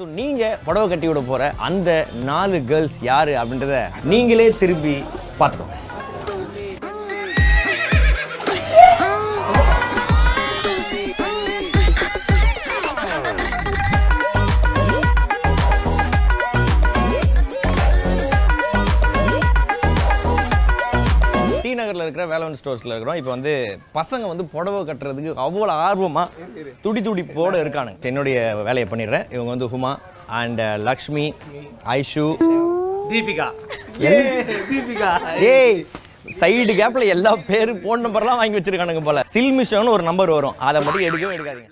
So, நீங்க படவ கட்டி விட போற அந்த நாலு गर्ल्स யாரு அப்படின்றத நீங்களே திருப்பி பாத்துக்கோங்க. நகர்ல இருக்கிற வேலவன் ஸ்டோர்ஸ்ல இருக்கோம். இப்போ வந்து பசங்க வந்து புடவை கட்டறதுக்கு அவ்வளவு ஆர்வமா துடி போட இருக்கானுங்க. என்னோட வேலையை பண்ணிடுறேன். இவங்க வந்து ஹுமா அண்ட் லக்ஷ்மி, ஐஷு, தீபிகா. ஏய் சைடு கேப்ல எல்லா பேரும் போன் நம்பர்லாம் வாங்கி வச்சிருக்கானுங்க போல. சில்மிஷன்னு ஒரு நம்பர் வரும். அதை மட்டும் எடுக்கவே எடுக்காதீங்க.